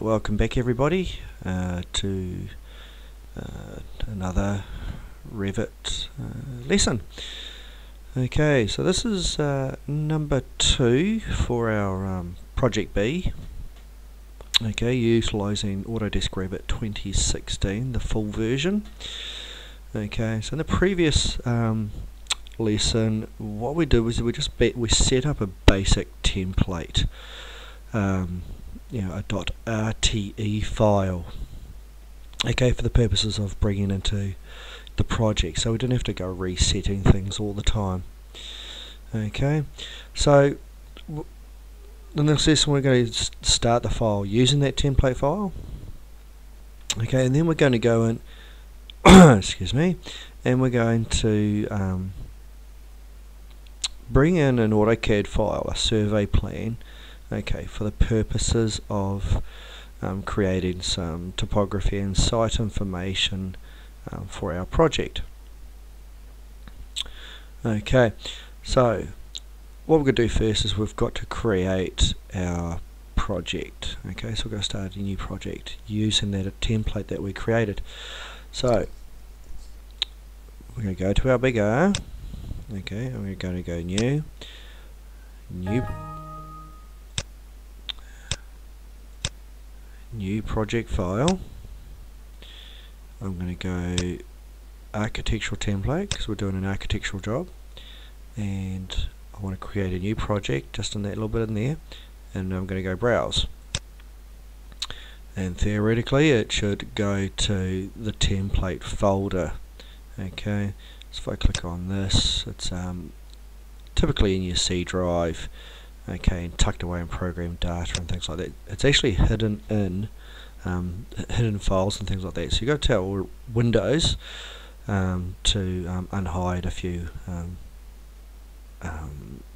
Welcome back everybody to another Revit lesson. Okay, so this is number 2 for our Project B. Okay, utilising Autodesk Revit 2016, the full version. Okay, so in the previous lesson, what we did was we set up a basic template. You know, a .rte file, okay, for the purposes of bringing into the project, so we didn't have to go resetting things all the time. Okay, so in this lesson we're going to start the file using that template file, okay, and then we're going to go in excuse me, and we're going to bring in an AutoCAD file, a survey plan, okay, for the purposes of creating some topography and site information for our project. Okay, so what we're going to do first is we've got to create our project. Okay, so we're going to start a new project using that template that we created. So we're going to go to our big R. Okay, and we're going to go new project file. I'm going to go architectural template because we're doing an architectural job, and I want to create a new project just in that little bit in there, and I'm going to go browse, and theoretically it should go to the template folder. Okay, so if I click on this, it's typically in your C drive. Okay, and tucked away in program data and things like that. It's actually hidden in hidden files and things like that. So you've got to tell Windows to unhide a few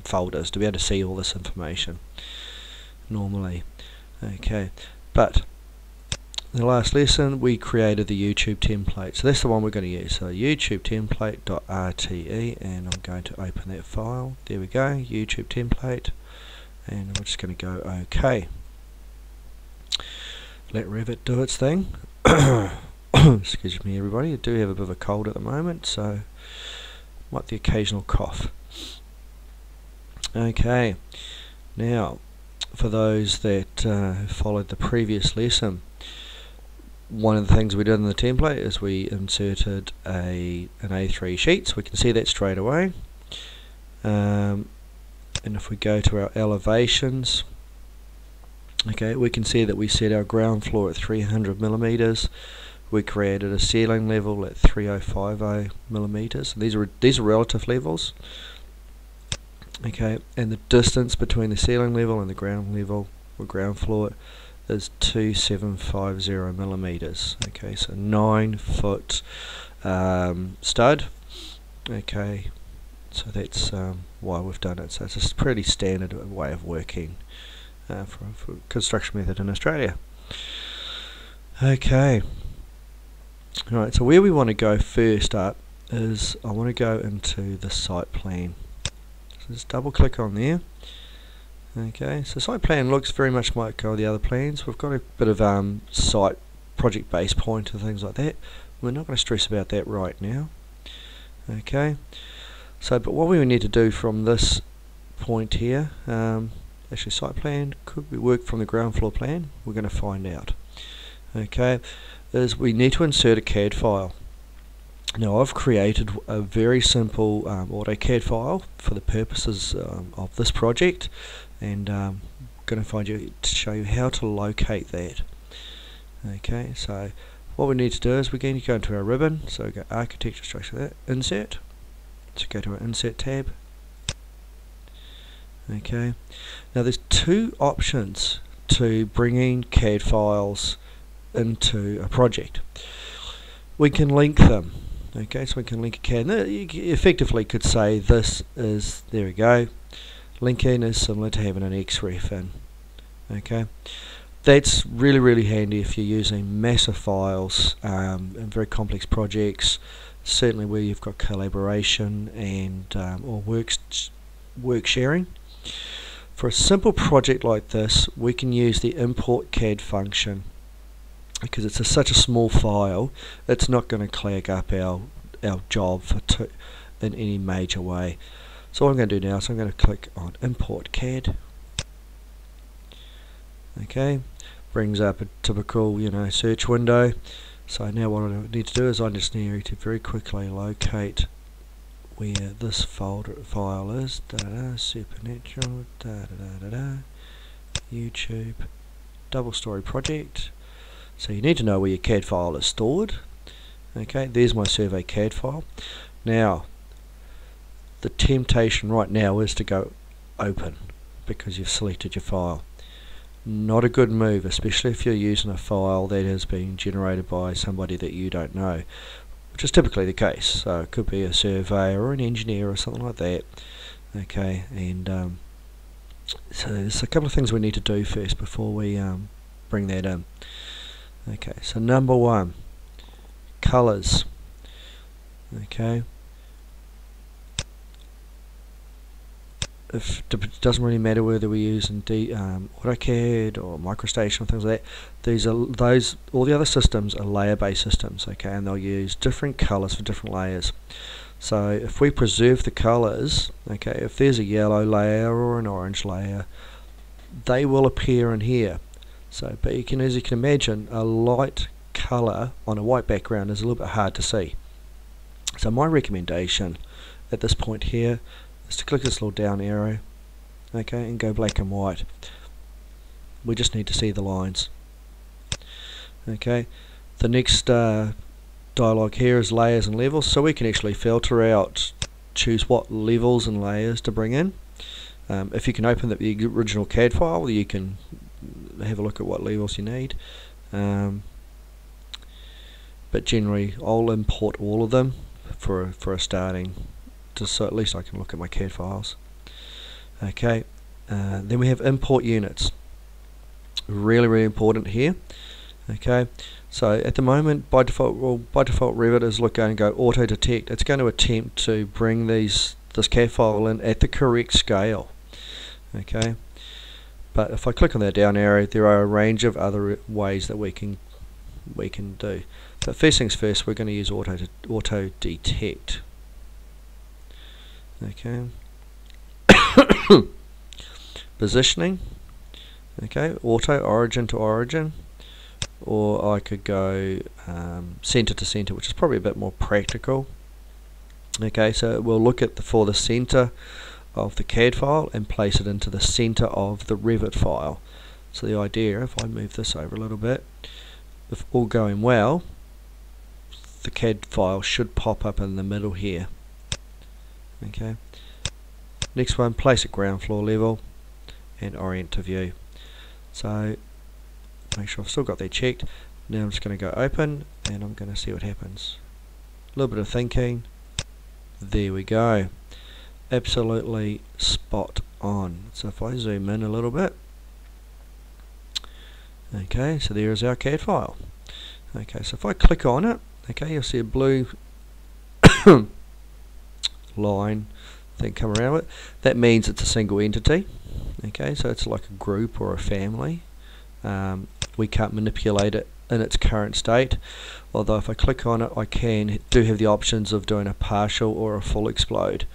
folders to be able to see all this information normally. Okay, but in the last lesson we created the YouTube template, so that's the one we're going to use. So YouTube template.rte, and I'm going to open that file. There we go, YouTube template. And we're just going to go OK. Let Revit do its thing. Excuse me everybody, I do have a bit of a cold at the moment, so might the occasional cough. Okay, now for those that followed the previous lesson, one of the things we did in the template is we inserted an A3 sheet, so we can see that straight away. And if we go to our elevations, okay, we can see that we set our ground floor at 300 millimeters. We created a ceiling level at 3050 millimeters. These are relative levels. Okay, and the distance between the ceiling level and the ground level or ground floor is 2750 millimeters. Okay, so 9-foot stud. Okay, so that's why we've done it. So it's a pretty standard way of working for construction method in Australia. Okay, alright, so where we want to go first up is I want to go into the site plan. So just double click on there. Okay, so site plan looks very much like all the other plans. We've got a bit of site project base pointer and things like that. We're not going to stress about that right now. Okay, so but what we need to do from this point here, actually site plan, could we work from the ground floor plan? We're going to find out. Okay, is we need to insert a CAD file. Now I've created a very simple AutoCAD file for the purposes of this project, and I'm going to show you how to locate that. Okay, so what we need to do is we're going to go into our ribbon, so go architecture, structure, that, insert. So go to our insert tab. Okay, now there's two options to bringing CAD files into a project. We can link them. Okay, so we can link a CAD. You effectively could say this is, there we go, linking is similar to having an XREF in. Okay, that's really really handy if you're using massive files and very complex projects, certainly where you've got collaboration and or work sharing. For a simple project like this, we can use the import CAD function because it's such a small file, it's not going to clog up our job in any major way. So what I'm going to do now is I'm going to click on import CAD. Okay, brings up a typical search window. So now what I need to do is I just need to very quickly locate where this folder file is. Supernatural, YouTube, double story project. So you need to know where your CAD file is stored. Okay, there's my survey CAD file. Now the temptation right now is to go open because you've selected your file. Not a good move, especially if you're using a file that has been generated by somebody that you don't know, which is typically the case. So it could be a surveyor or an engineer or something like that. Okay, and so there's a couple of things we need to do first before we bring that in. Okay, so number one, colors. Okay, it doesn't really matter whether we use AutoCAD or MicroStation or things like that. These are all the other systems are layer-based systems, okay, and they'll use different colors for different layers. So if we preserve the colors, okay, if there's a yellow layer or an orange layer, they will appear in here. So, but you can, as you can imagine, a light color on a white background is a little bit hard to see. So my recommendation at this point here is to click this little down arrow, okay, and go black and white. We just need to see the lines. Okay, the next dialog here is layers and levels, so we can actually filter out, choose what levels and layers to bring in. If you can open the original CAD file, you can have a look at what levels you need. But generally, I'll import all of them for a starting, just so at least I can look at my CAD files. Okay, then we have import units. Really, really important here. Okay, so at the moment, by default, Revit is going to go auto detect. It's going to attempt to bring this CAD file in at the correct scale. Okay, but if I click on that down arrow, there are a range of other ways that we can do. But first things first, we're going to use auto detect. Okay. Positioning. Okay, auto origin to origin, or I could go center to center, which is probably a bit more practical. Okay, so we'll look at the center of the CAD file and place it into the center of the Revit file. So the idea, if I move this over a little bit, if all going well, the CAD file should pop up in the middle here. Okay. Next one, place at ground floor level and orient to view. So make sure I've still got that checked. Now I'm just going to go open and I'm going to see what happens. A little bit of thinking. There we go. Absolutely spot on. So if I zoom in a little bit. Okay, so there is our CAD file. Okay, so if I click on it, okay, you'll see a blue line thing come around with it. That means it's a single entity. Okay, so it's like a group or a family. We can't manipulate it in its current state, although if I click on it, I do have the options of doing a partial or a full explode.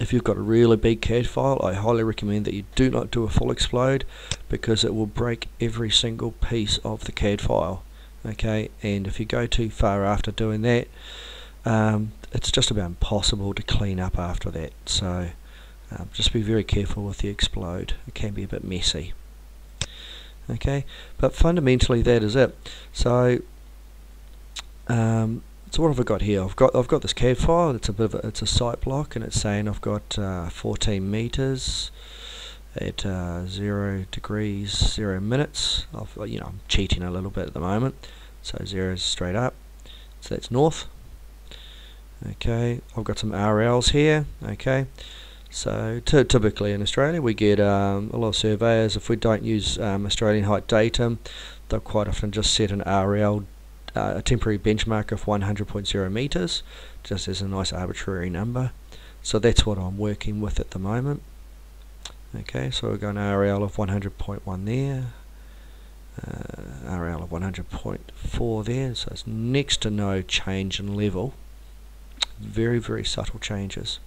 If you've got a really big CAD file, I highly recommend that you do not do a full explode, because it will break every single piece of the CAD file. Okay, and if you go too far after doing that, it's just about impossible to clean up after that. So just be very careful with the explode. It can be a bit messy. Okay, but fundamentally that is it. So so what have I got here? I've got this CAD file. It's a bit of it's a site block, and it's saying I've got 14 meters at 0 degrees, 0 minutes. I'm cheating a little bit at the moment. So 0 is straight up. So that's north. Okay, I've got some RLs here. Okay, so typically in Australia we get a lot of surveyors, if we don't use Australian height datum, they'll quite often just set an RL, a temporary benchmark of 100.0 meters, just as a nice arbitrary number. So that's what I'm working with at the moment. Okay, so we've got an RL of 100.1 there, RL of 100.4 there, so it's next to no change in level. Very, very subtle changes.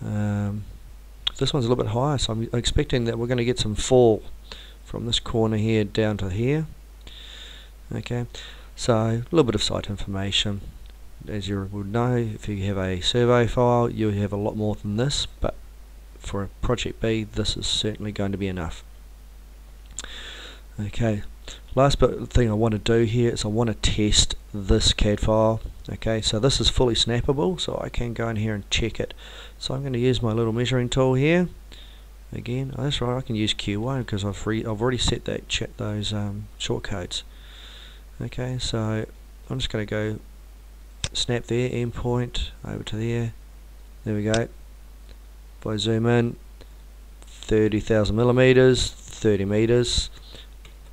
This one's a little bit higher, so I'm expecting that we're going to get some fall from this corner here down to here. Okay, so a little bit of site information. As you would know, if you have a survey file, you'll have a lot more than this, but for a project B, this is certainly going to be enough. Okay, last bit thing I want to do here is I want to test this CAD file. Okay, so this is fully snappable, so I can go in here and check it. So I'm going to use my little measuring tool here. Again, oh, that's right, I can use Q1 because I've already set that those shortcodes. Okay, so I'm just going to go snap there, endpoint over to there. There we go. If I zoom in, 30,000 millimeters, 30 meters.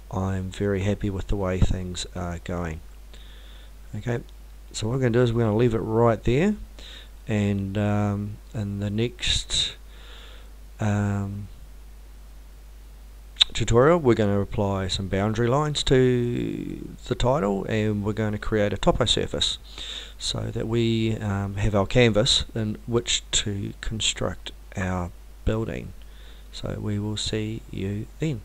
I'm very happy with the way things are going. Okay, so what we're going to do is we're going to leave it right there, and in the next tutorial we're going to apply some boundary lines to the title, and we're going to create a topo surface so that we have our canvas in which to construct our building. So we will see you then.